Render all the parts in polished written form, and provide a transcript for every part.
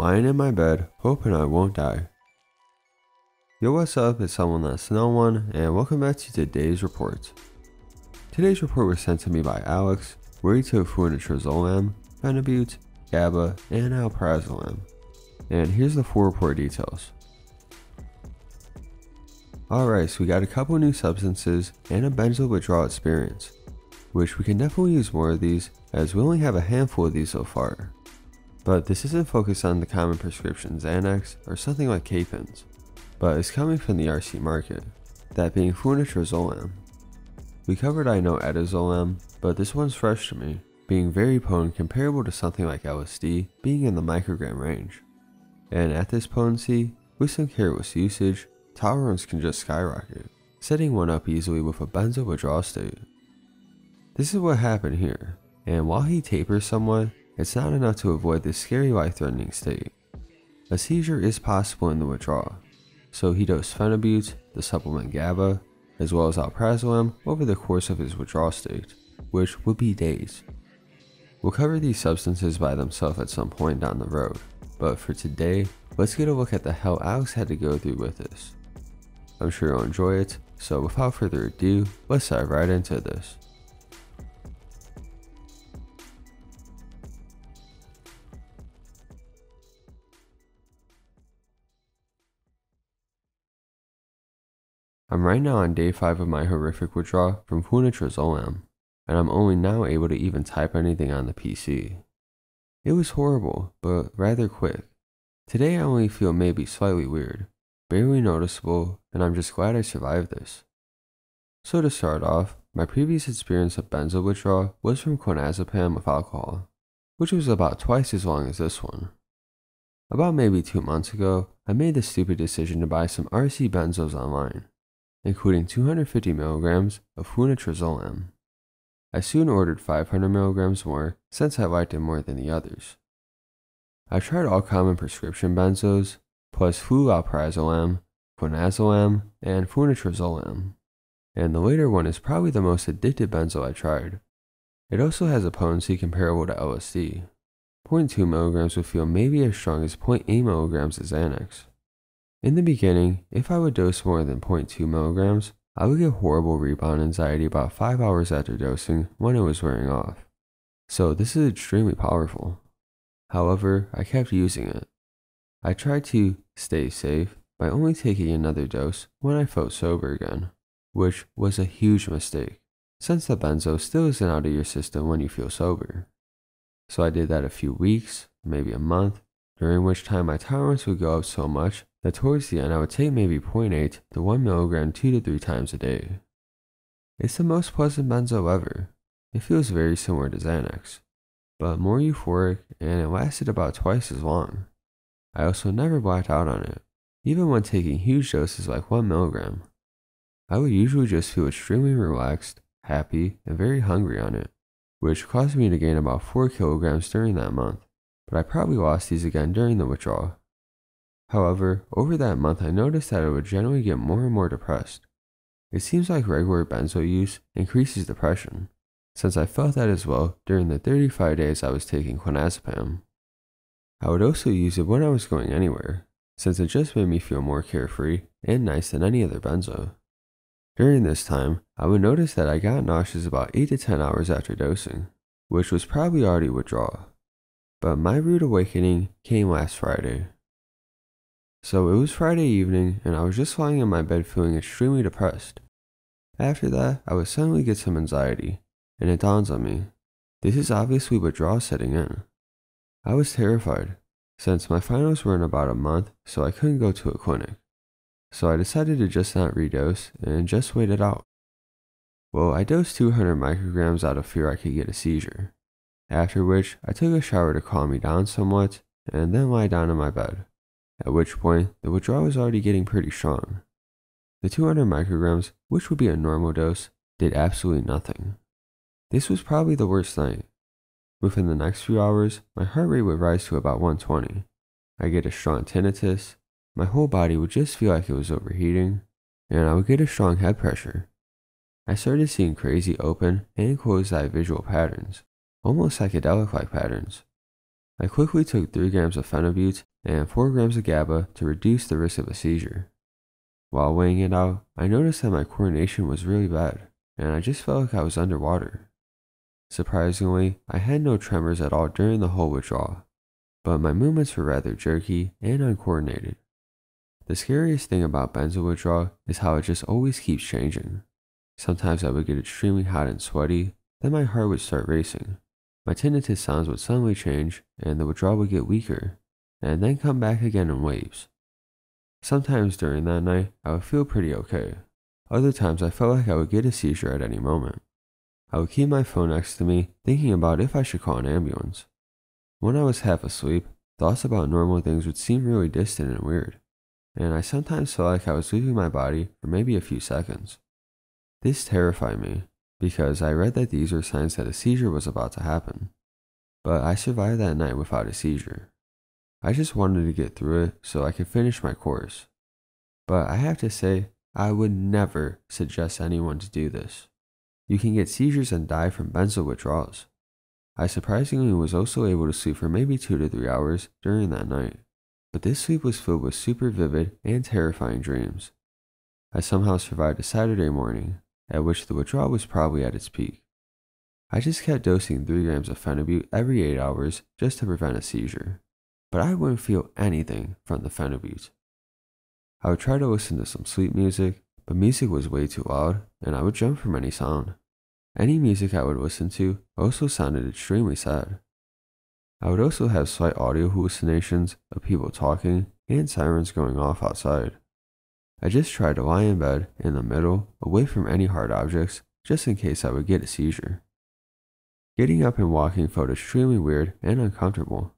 lying in my bed, hoping I won't die. Yo, what's up, it's someone that's no one, and welcome back to today's report. Today's report was sent to me by Alex, where he took Flunitrazolam, Phenibut, GABA, and Alprazolam. And here's the full report details. Alright, so we got a couple new substances and a benzo withdrawal experience, which we can definitely use more of these as we only have a handful of these so far. But this isn't focused on the common prescription Xanax or something like Capins, but it's coming from the RC market, that being Flunitrazolam. We covered I know Edazolam, but this one's fresh to me, being very potent comparable to something like LSD being in the microgram range. And at this potency, with some careless usage, tolerance can just skyrocket, setting one up easily with a benzo withdrawal state. This is what happened here, and while he tapers somewhat, it's not enough to avoid this scary life-threatening state. A seizure is possible in the withdrawal, so he dosed Phenibut, the supplement GABA, as well as Alprazolam over the course of his withdrawal state, which would be days. We'll cover these substances by themselves at some point down the road, but for today, let's get a look at the hell Alex had to go through with this. I'm sure you'll enjoy it, so without further ado, let's dive right into this. I'm right now on day 5 of my horrific withdrawal from Flunitrazolam, and I'm only now able to even type anything on the PC. It was horrible, but rather quick. Today I only feel maybe slightly weird, barely noticeable, and I'm just glad I survived this. So to start off, my previous experience of benzo withdrawal was from clonazepam with alcohol, which was about twice as long as this one. About maybe 2 months ago, I made the stupid decision to buy some RC benzos online, including 250 mg of flunitrazolam. I soon ordered 500 mg more since I liked it more than the others. I've tried all common prescription benzos, plus flulaparazolam, quinazolam, and flunitrazolam, and the later one is probably the most addictive benzo I tried. It also has a potency comparable to LSD. 0.2 mg would feel maybe as strong as 0.8 mg as Xanax. In the beginning, if I would dose more than 0.2 mg, I would get horrible rebound anxiety about 5 hours after dosing when it was wearing off. So this is extremely powerful. However, I kept using it. I tried to stay safe by only taking another dose when I felt sober again, which was a huge mistake, since the benzo still isn't out of your system when you feel sober. So I did that a few weeks, maybe a month, during which time my tolerance would go up so much that towards the end I would take maybe 0.8 to 1 mg 2 to 3 times a day. It's the most pleasant benzo ever. It feels very similar to Xanax, but more euphoric, and it lasted about twice as long. I also never blacked out on it, even when taking huge doses like 1 mg. I would usually just feel extremely relaxed, happy, and very hungry on it, which caused me to gain about 4 kg during that month, but I probably lost these again during the withdrawal. However, over that month I noticed that I would generally get more and more depressed. It seems like regular benzo use increases depression, since I felt that as well during the 35 days I was taking clonazepam. I would also use it when I was going anywhere, since it just made me feel more carefree and nice than any other benzo. During this time, I would notice that I got nauseous about 8 to 10 hours after dosing, which was probably already withdrawal. But my rude awakening came last Friday. So it was Friday evening, and I was just lying in my bed feeling extremely depressed. After that, I would suddenly get some anxiety, and it dawns on me. This is obviously withdrawal setting in. I was terrified, since my finals were in about a month, so I couldn't go to a clinic. So I decided to just not redose and just wait it out. Well, I dosed 200 mg out of fear I could get a seizure, after which I took a shower to calm me down somewhat, and then lie down in my bed. At which point, the withdrawal was already getting pretty strong. The 200 mg, which would be a normal dose, did absolutely nothing. This was probably the worst night. Within the next few hours, my heart rate would rise to about 120. I get a strong tinnitus, my whole body would just feel like it was overheating, and I would get a strong head pressure. I started seeing crazy open and closed eye visual patterns, almost psychedelic-like patterns. I quickly took 3 grams of Phenibut and 4 grams of GABA to reduce the risk of a seizure. While weighing it out, I noticed that my coordination was really bad, and I just felt like I was underwater. Surprisingly, I had no tremors at all during the whole withdrawal, but my movements were rather jerky and uncoordinated. The scariest thing about benzo withdrawal is how it just always keeps changing. Sometimes I would get extremely hot and sweaty, then my heart would start racing. My tinnitus sounds would suddenly change, and the withdrawal would get weaker, and then come back again in waves. Sometimes during that night, I would feel pretty okay. Other times I felt like I would get a seizure at any moment. I would keep my phone next to me, thinking about if I should call an ambulance. When I was half asleep, thoughts about normal things would seem really distant and weird, and I sometimes felt like I was leaving my body for maybe a few seconds. This terrified me, because I read that these were signs that a seizure was about to happen. But I survived that night without a seizure. I just wanted to get through it so I could finish my course. But I have to say, I would never suggest anyone to do this. You can get seizures and die from benzo withdrawals. I surprisingly was also able to sleep for maybe 2 to 3 hours during that night, but this sleep was filled with super vivid and terrifying dreams. I somehow survived a Saturday morning, at which the withdrawal was probably at its peak. I just kept dosing 3 grams of Phenibut every 8 hours just to prevent a seizure, but I wouldn't feel anything from the Phenibut. I would try to listen to some sleep music, but music was way too loud and I would jump from any sound. Any music I would listen to also sounded extremely sad. I would also have slight audio hallucinations of people talking and sirens going off outside. I just tried to lie in bed in the middle, away from any hard objects, just in case I would get a seizure. Getting up and walking felt extremely weird and uncomfortable.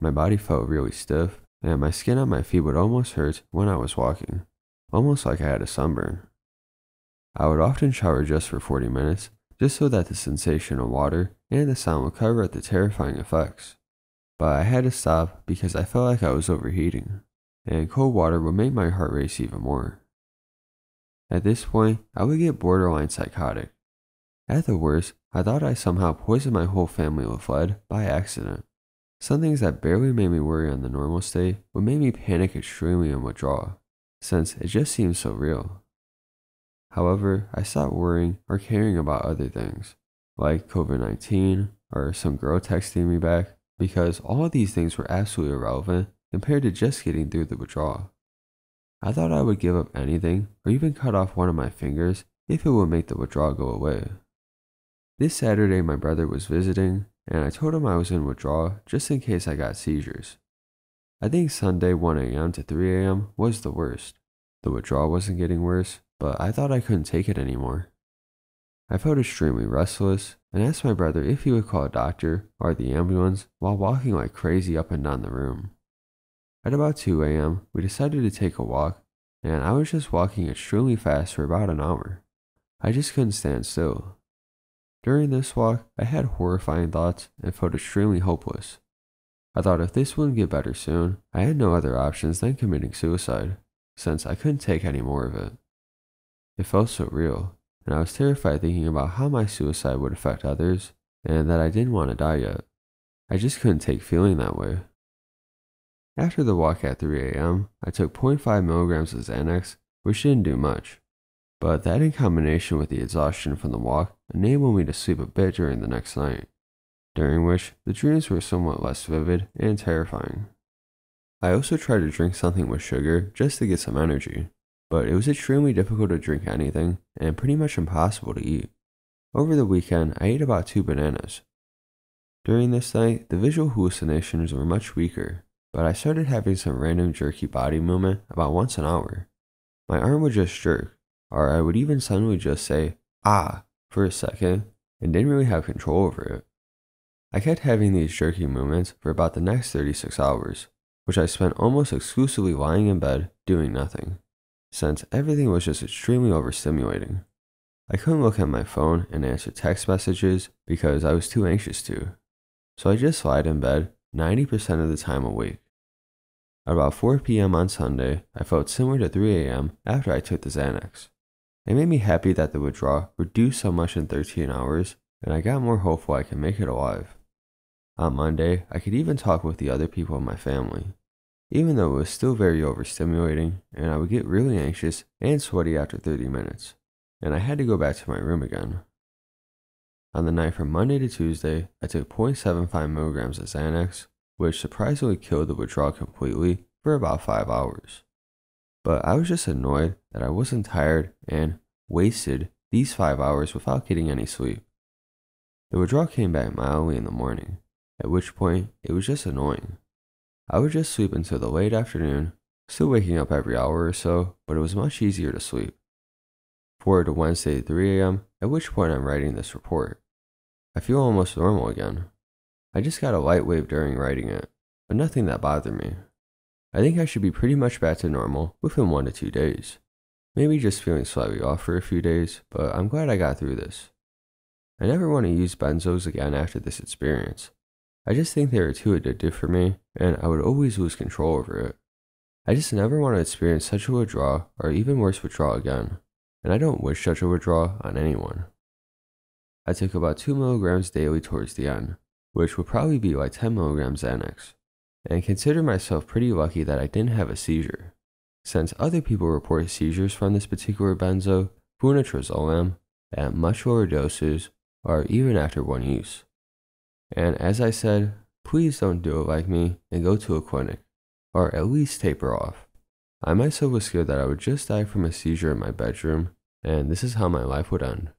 My body felt really stiff, and my skin on my feet would almost hurt when I was walking, almost like I had a sunburn. I would often shower just for 40 minutes, just so that the sensation of water and the sound would cover up the terrifying effects. But I had to stop because I felt like I was overheating, and cold water would make my heart race even more. At this point, I would get borderline psychotic. At the worst, I thought I somehow poisoned my whole family with lead by accident. Some things that barely made me worry on the normal state would make me panic extremely and withdraw, since it just seemed so real. However, I stopped worrying or caring about other things, like COVID-19 or some girl texting me back, because all of these things were absolutely irrelevant compared to just getting through the withdrawal. I thought I would give up anything or even cut off one of my fingers if it would make the withdrawal go away. This Saturday my brother was visiting, and I told him I was in withdrawal just in case I got seizures. I think Sunday 1 AM to 3 AM was the worst. The withdrawal wasn't getting worse, but I thought I couldn't take it anymore. I felt extremely restless and asked my brother if he would call a doctor or the ambulance while walking like crazy up and down the room. At about 2 AM, we decided to take a walk, and I was just walking extremely fast for about an hour. I just couldn't stand still. During this walk, I had horrifying thoughts and felt extremely hopeless. I thought if this wouldn't get better soon, I had no other options than committing suicide, since I couldn't take any more of it. It felt so real, and I was terrified thinking about how my suicide would affect others, and that I didn't want to die yet. I just couldn't take feeling that way. After the walk at 3 AM, I took 0.5 milligrams of Xanax, which didn't do much, but that in combination with the exhaustion from the walk enabled me to sleep a bit during the next night, during which the dreams were somewhat less vivid and terrifying. I also tried to drink something with sugar just to get some energy, but it was extremely difficult to drink anything and pretty much impossible to eat. Over the weekend, I ate about 2 bananas. During this night, the visual hallucinations were much weaker, but I started having some random jerky body movement about once an hour. My arm would just jerk, or I would even suddenly just say, "ah," for a second, and didn't really have control over it. I kept having these jerky movements for about the next 36 hours, which I spent almost exclusively lying in bed doing nothing, since everything was just extremely overstimulating. I couldn't look at my phone and answer text messages because I was too anxious to, so I just lied in bed 90% of the time awake. At about 4 PM on Sunday, I felt similar to 3 AM after I took the Xanax. It made me happy that the withdrawal reduced so much in 13 hours, and I got more hopeful I could make it alive. On Monday, I could even talk with the other people in my family, even though it was still very overstimulating, and I would get really anxious and sweaty after 30 minutes, and I had to go back to my room again. On the night from Monday to Tuesday, I took 0.75 milligrams of Xanax, which surprisingly killed the withdrawal completely for about 5 hours. But I was just annoyed that I wasn't tired and wasted these 5 hours without getting any sleep. The withdrawal came back mildly in the morning, at which point it was just annoying. I would just sleep until the late afternoon, still waking up every hour or so, but it was much easier to sleep. Forward to Wednesday at 3 a.m, at which point I'm writing this report. I feel almost normal again. I just got a light wave during writing it, but nothing that bothered me. I think I should be pretty much back to normal within 1 to 2 days. Maybe just feeling slightly off for a few days, but I'm glad I got through this. I never want to use benzos again after this experience. I just think they were too addictive for me, and I would always lose control over it. I just never want to experience such a withdrawal or even worse withdrawal again, and I don't wish such a withdrawal on anyone. I took about 2 milligrams daily towards the end, which would probably be like 10 milligrams Xanax, and consider myself pretty lucky that I didn't have a seizure, since other people report seizures from this particular benzo, Flunitrazolam, at much lower doses or even after one use. And as I said, please don't do it like me and go to a clinic, or at least taper off. I myself was scared that I would just die from a seizure in my bedroom, and this is how my life would end.